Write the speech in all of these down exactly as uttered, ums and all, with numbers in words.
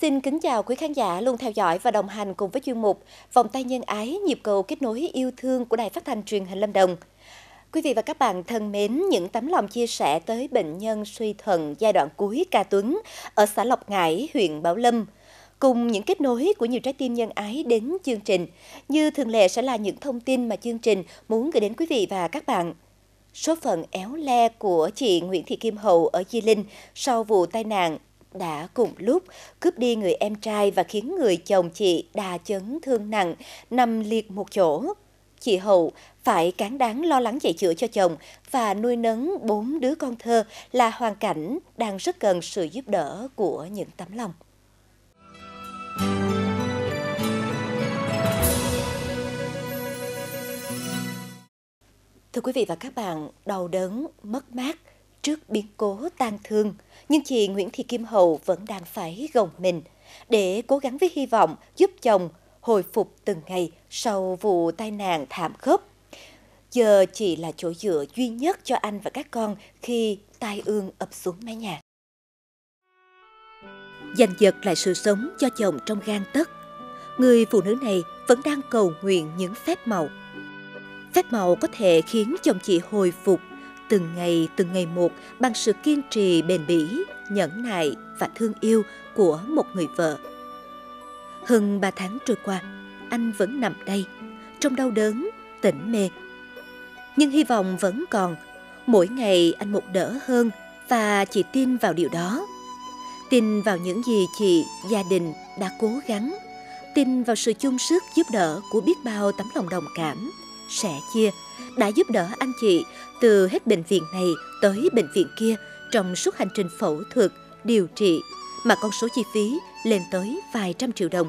Xin kính chào quý khán giả luôn theo dõi và đồng hành cùng với chuyên mục Vòng Tay Nhân Ái, nhịp cầu kết nối yêu thương của Đài Phát thanh Truyền hình Lâm Đồng. Quý vị và các bạn thân mến, những tấm lòng chia sẻ tới bệnh nhân suy thận giai đoạn cuối Ca Tuấn ở xã Lộc Ngãi, huyện Bảo Lâm. Cùng những kết nối của nhiều trái tim nhân ái đến chương trình, như thường lệ sẽ là những thông tin mà chương trình muốn gửi đến quý vị và các bạn. Số phận éo le của chị Nguyễn Thị Kim Hậu ở Di Linh sau vụ tai nạn đã cùng lúc cướp đi người em trai và khiến người chồng chị đà chấn thương nặng, nằm liệt một chỗ. Chị Hậu phải cáng đáng lo lắng chạy chữa cho chồng và nuôi nấng bốn đứa con thơ là hoàn cảnh đang rất cần sự giúp đỡ của những tấm lòng. Thưa quý vị và các bạn, đau đớn, mất mát trước biến cố tang thương, nhưng chị Nguyễn Thị Kim Hậu vẫn đang phải gồng mình để cố gắng với hy vọng giúp chồng hồi phục từng ngày sau vụ tai nạn thảm khốc. Giờ chị là chỗ dựa duy nhất cho anh và các con khi tai ương ập xuống mái nhà. Giành giật lại sự sống cho chồng trong gang tấc, người phụ nữ này vẫn đang cầu nguyện những phép màu. Phép màu có thể khiến chồng chị hồi phục từng ngày từng ngày một bằng sự kiên trì bền bỉ, nhẫn nại và thương yêu của một người vợ. Hơn ba tháng trôi qua, anh vẫn nằm đây, trong đau đớn, tỉnh mê. Nhưng hy vọng vẫn còn, mỗi ngày anh một đỡ hơn và chị tin vào điều đó. Tin vào những gì chị, gia đình đã cố gắng, tin vào sự chung sức giúp đỡ của biết bao tấm lòng đồng cảm, sẻ chia, đã giúp đỡ anh chị từ hết bệnh viện này tới bệnh viện kia trong suốt hành trình phẫu thuật, điều trị mà con số chi phí lên tới vài trăm triệu đồng.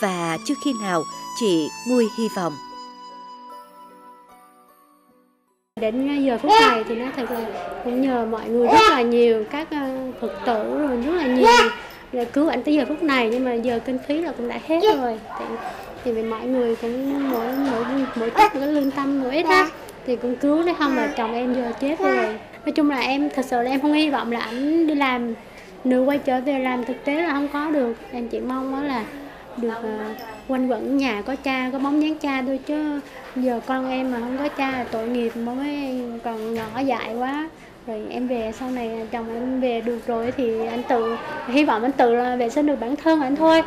Và chưa khi nào chị nguôi hy vọng. Đến giờ phút này thì nó thật là cũng nhờ mọi người rất là nhiều, các Phật tử rồi rất là nhiều cứu ảnh tới giờ phút này, nhưng mà giờ kinh phí là cũng đã hết rồi. Thì vì mọi người cũng mỗi mỗi mỗi chút cái lương tâm mỗi ít á thì cũng cứu, nếu không là chồng em giờ chết rồi. Nói chung là em thật sự là em không hy vọng là ảnh đi làm nữa quay trở về làm, thực tế là không có được. Em chỉ mong đó là được uh, quanh quẩn nhà có cha, có bóng dáng cha thôi, chứ giờ con em mà không có cha là tội nghiệp, mới còn nhỏ dại quá. Rồi em về sau này chồng em về được rồi thì anh tự hy vọng anh tự là về sẽ được bản thân anh thôi,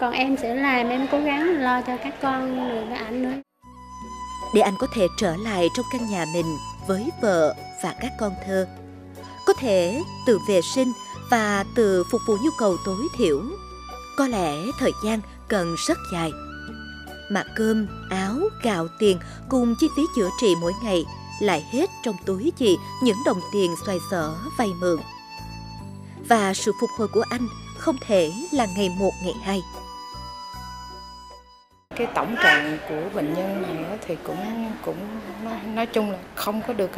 còn em sẽ làm, em cố gắng lo cho các con rồi với ảnh nữa. Để anh có thể trở lại trong căn nhà mình với vợ và các con thơ, có thể tự vệ sinh và tự phục vụ nhu cầu tối thiểu, có lẽ thời gian cần rất dài. Mà cơm, áo, gạo, tiền cùng chi phí chữa trị mỗi ngày lại hết trong túi chị những đồng tiền xoay sở vay mượn. Và sự phục hồi của anh không thể là ngày một, ngày hai. Cái tổng trạng của bệnh nhân này thì cũng cũng nói, nói chung là không có được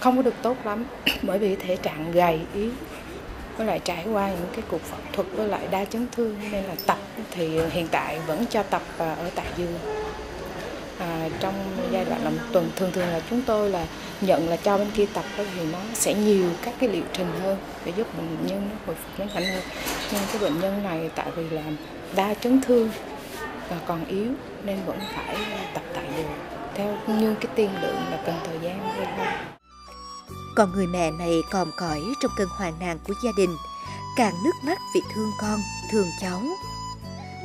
không có được tốt lắm, bởi vì thể trạng gầy yếu, với lại trải qua những cái cuộc phẫu thuật với lại đa chấn thương, nên là tập thì hiện tại vẫn cho tập ở tại giường. À, trong giai đoạn là một tuần, thường thường là chúng tôi là nhận là cho bên kia tập đó, thì nó sẽ nhiều các cái liệu trình hơn để giúp bệnh nhân nó hồi phục nó nhanh hơn. Nhưng cái bệnh nhân này tại vì là đa chấn thương và còn yếu nên vẫn phải tập tại giường theo như cái tiên lượng là cần thời gian hơn. Còn người mẹ này còm cõi trong cơn hoạn nạn của gia đình, càng nước mắt vì thương con, thương cháu.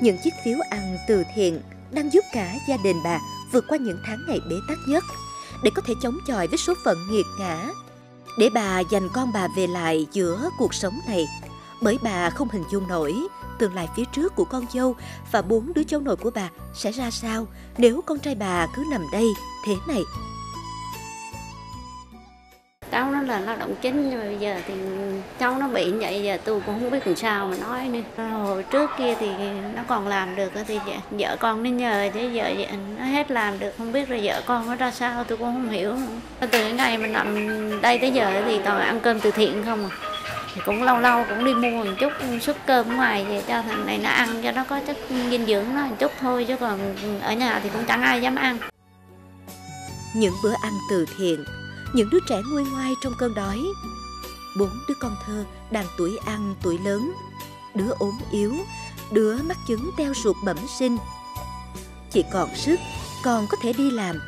Những chiếc phiếu ăn từ thiện đang giúp cả gia đình bà vượt qua những tháng ngày bế tắc nhất, để có thể chống chọi với số phận nghiệt ngã, để bà dành con bà về lại giữa cuộc sống này, bởi bà không hình dung nổi tương lai phía trước của con dâu và bốn đứa cháu nội của bà sẽ ra sao nếu con trai bà cứ nằm đây thế này. Cháu nó là lao động chính, nhưng mà bây giờ thì cháu nó bị như vậy, giờ tôi cũng không biết làm sao mà nói nữa. Hồi trước kia thì nó còn làm được thì vợ con nó nhờ, thế giờ nó hết làm được, không biết là vợ con nó ra sao tôi cũng không hiểu. Từ cái ngày mình nằm đây tới giờ thì toàn ăn cơm từ thiện không à, thì cũng lâu lâu cũng đi mua một chút suất cơm ngoài về cho thằng này nó ăn cho nó có chất dinh dưỡng nó một chút thôi, chứ còn ở nhà thì cũng chẳng ai dám ăn. Những bữa ăn từ thiện, những đứa trẻ nguôi ngoai trong cơn đói, bốn đứa con thơ đang tuổi ăn tuổi lớn, đứa ốm yếu, đứa mắc chứng teo ruột bẩm sinh. Chị còn sức, còn có thể đi làm.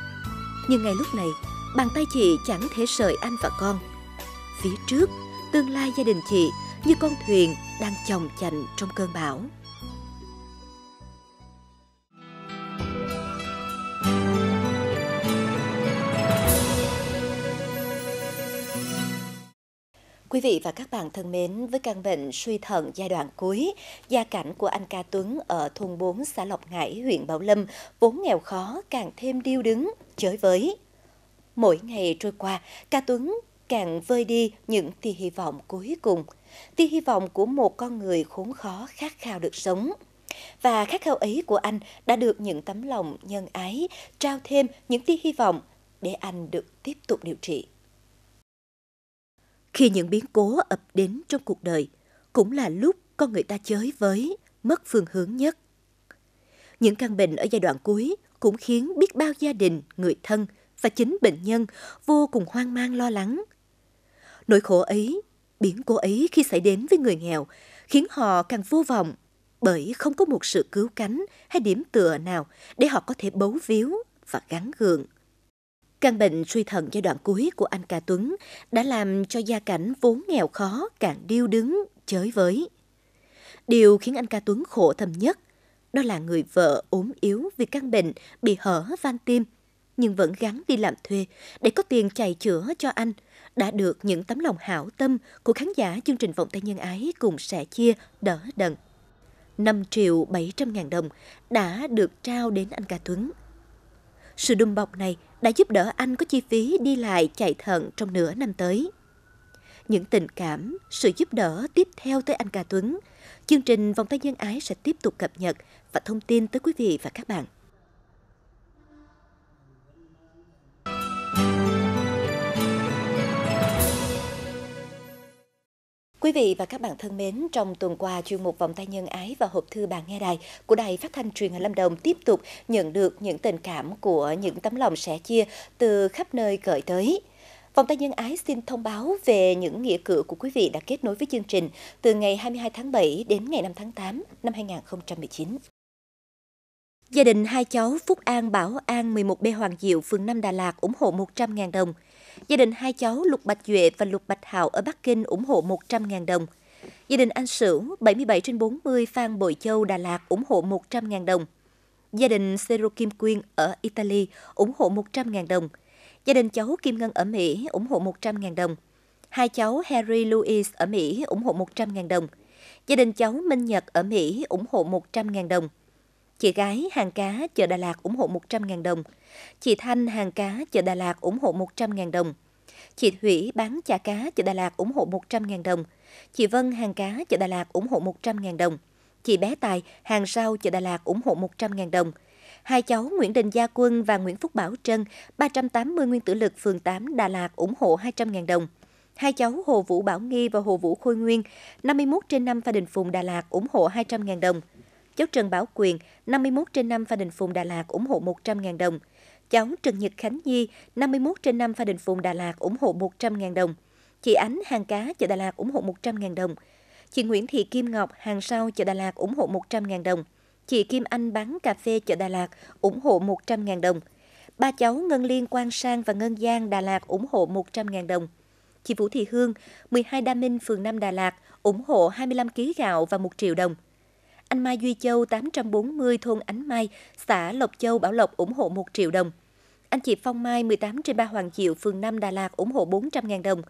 Nhưng ngay lúc này, bàn tay chị chẳng thể rời anh và con. Phía trước, tương lai gia đình chị như con thuyền đang chồng chành trong cơn bão. Quý vị và các bạn thân mến, với căn bệnh suy thận giai đoạn cuối, gia cảnh của anh Ca Tuấn ở thôn bốn xã Lộc Ngãi, huyện Bảo Lâm vốn nghèo khó càng thêm điêu đứng, chới với. Mỗi ngày trôi qua, Ca Tuấn càng vơi đi những tia hy vọng cuối cùng, tia hy vọng của một con người khốn khó khát khao được sống. Và khát khao ấy của anh đã được những tấm lòng nhân ái trao thêm những tia hy vọng để anh được tiếp tục điều trị. Khi những biến cố ập đến trong cuộc đời, cũng là lúc con người ta chới với, mất phương hướng nhất. Những căn bệnh ở giai đoạn cuối cũng khiến biết bao gia đình, người thân và chính bệnh nhân vô cùng hoang mang lo lắng. Nỗi khổ ấy, biến cố ấy khi xảy đến với người nghèo, khiến họ càng vô vọng, bởi không có một sự cứu cánh hay điểm tựa nào để họ có thể bấu víu và gắng gượng. Căn bệnh suy thận giai đoạn cuối của anh Ca Tuấn đã làm cho gia cảnh vốn nghèo khó càng điêu đứng, chới với. Điều khiến anh Ca Tuấn khổ thầm nhất đó là người vợ ốm yếu vì căn bệnh bị hở van tim, nhưng vẫn gắng đi làm thuê để có tiền chạy chữa cho anh, đã được những tấm lòng hảo tâm của khán giả chương trình Vòng Tay Nhân Ái cùng sẻ chia đỡ đần. năm triệu bảy trăm ngàn đồng đã được trao đến anh Ca Tuấn. Sự đùm bọc này đã giúp đỡ anh có chi phí đi lại chạy thận trong nửa năm tới. Những tình cảm, sự giúp đỡ tiếp theo tới anh Ca Tuấn, chương trình Vòng Tay Nhân Ái sẽ tiếp tục cập nhật và thông tin tới quý vị và các bạn. Quý vị và các bạn thân mến, trong tuần qua, chuyên mục Vòng Tay Nhân Ái và hộp thư bạn nghe đài của Đài Phát thanh Truyền hình Lâm Đồng tiếp tục nhận được những tình cảm của những tấm lòng sẻ chia từ khắp nơi gửi tới. Vòng Tay Nhân Ái xin thông báo về những nghĩa cử của quý vị đã kết nối với chương trình từ ngày hai mươi hai tháng bảy đến ngày năm tháng tám năm hai nghìn không trăm mười chín. Gia đình hai cháu Phúc An, Bảo An, mười một B Hoàng Diệu, phường năm Đà Lạt ủng hộ một trăm ngàn đồng. Gia đình hai cháu Lục Bạch Duệ và Lục Bạch Hạo ở Bắc Kinh ủng hộ một trăm ngàn đồng. Gia đình anh Sửu, bảy mươi bảy trên bốn mươi Phan Bội Châu, Đà Lạt ủng hộ một trăm ngàn đồng. Gia đình Sero Kim Quyên ở Italy ủng hộ một trăm ngàn đồng. Gia đình cháu Kim Ngân ở Mỹ ủng hộ một trăm ngàn đồng. Hai cháu Harry Lewis ở Mỹ ủng hộ một trăm ngàn đồng. Gia đình cháu Minh Nhật ở Mỹ ủng hộ một trăm ngàn đồng. Chị gái hàng cá chợ Đà Lạt ủng hộ một trăm ngàn đồng. Chị Thanh hàng cá chợ Đà Lạt ủng hộ một trăm ngàn đồng. Chị Thủy bán chả cá chợ Đà Lạt ủng hộ một trăm ngàn đồng. Chị Vân hàng cá chợ Đà Lạt ủng hộ một trăm ngàn đồng. Chị Bé Tài hàng rau chợ Đà Lạt ủng hộ một trăm ngàn đồng. Hai cháu Nguyễn Đình Gia Quân và Nguyễn Phúc Bảo Trân, ba trăm tám mươi Nguyên Tử Lực, phường tám Đà Lạt ủng hộ hai trăm ngàn đồng. Hai cháu Hồ Vũ Bảo Nghi và Hồ Vũ Khôi Nguyên, năm mươi mốt trên năm Pha Đình Phùng, Đà Lạt ủng hộ hai trăm ngàn đồng. Cháu Trần Bảo Quyền, năm mươi mốt trên năm Pha Đình Phùng, Đà Lạt ủng hộ một trăm ngàn đồng. Cháu Trần Nhật Khánh Nhi, năm mươi mốt trên năm Pha Đình Phùng, Đà Lạt ủng hộ một trăm ngàn đồng. Chị Ánh hàng cá chợ Đà Lạt ủng hộ một trăm ngàn đồng. Chị Nguyễn Thị Kim Ngọc hàng rau chợ Đà Lạt ủng hộ một trăm ngàn đồng. Chị Kim Anh bán cà phê chợ Đà Lạt ủng hộ một trăm ngàn đồng. Ba cháu Ngân Liên, Quang Sang và Ngân Giang, Đà Lạt ủng hộ một trăm ngàn đồng. Chị Vũ Thị Hương, mười hai Đa Minh, phường năm Đà Lạt ủng hộ hai mươi lăm ki lô gam gạo và một triệu đồng. Anh Mai Duy Châu, tám trăm bốn mươi thôn Ánh Mai, xã Lộc Châu, Bảo Lộc ủng hộ một triệu đồng. Anh chị Phong Mai, mười tám trên ba Hoàng Diệu, phường năm Đà Lạt ủng hộ bốn trăm ngàn đồng.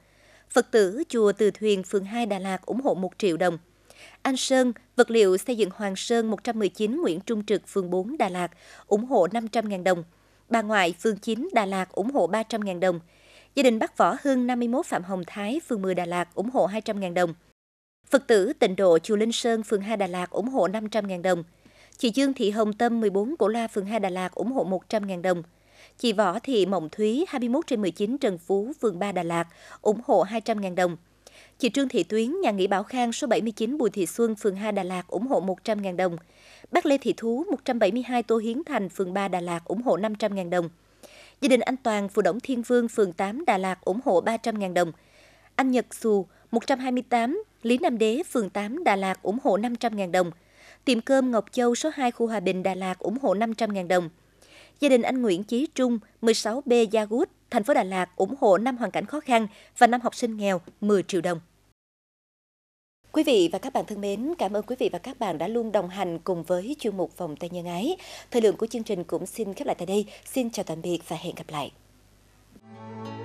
Phật tử chùa Từ Thuyền, phường hai Đà Lạt ủng hộ một triệu đồng. Anh Sơn, vật liệu xây dựng Hoàng Sơn, một trăm mười chín Nguyễn Trung Trực, phường bốn Đà Lạt ủng hộ năm trăm ngàn đồng. Bà ngoại, phường chín Đà Lạt ủng hộ ba trăm ngàn đồng. Gia đình Bắc Võ Hương, năm mươi mốt Phạm Hồng Thái, phường mười Đà Lạt ủng hộ hai trăm ngàn đồng. Phật tử tịnh độ chùa Linh Sơn, phường hai Đà Lạt ủng hộ năm trăm ngàn đồng. Chị Dương Thị Hồng Tâm, mười bốn Cổ La, phường hai Đà Lạt ủng hộ một trăm ngàn đồng. Chị Võ Thị Mộng Thúy, hai mươi mốt trên mười chín Trần Phú, phường ba Đà Lạt ủng hộ hai trăm ngàn đồng. Chị Trương Thị Tuyến, nhà nghỉ Bảo Khang, số bảy mươi chín Bùi Thị Xuân, phường hai Đà Lạt ủng hộ một trăm ngàn đồng. Bác Lê Thị Thú, một trăm bảy mươi hai Tô Hiến Thành, phường ba Đà Lạt ủng hộ năm trăm ngàn đồng. Gia đình anh Toàn, phường Đổng Thiên Vương, phường tám Đà Lạt ủng hộ ba trăm ngàn đồng. anh Nhật Sù, một trăm hai mươi tám, Lý Nam Đế, phường tám, Đà Lạt ủng hộ năm trăm nghìn đồng. Tiệm cơm Ngọc Châu, số hai, khu Hòa Bình, Đà Lạt ủng hộ năm trăm nghìn đồng. Gia đình anh Nguyễn Chí Trung, mười sáu B Gia Gút, thành phố Đà Lạt ủng hộ năm hoàn cảnh khó khăn và năm học sinh nghèo mười triệu đồng. Quý vị và các bạn thân mến, cảm ơn quý vị và các bạn đã luôn đồng hành cùng với chuyên mục Vòng Tay Nhân Ái. Thời lượng của chương trình cũng xin khép lại tại đây. Xin chào tạm biệt và hẹn gặp lại.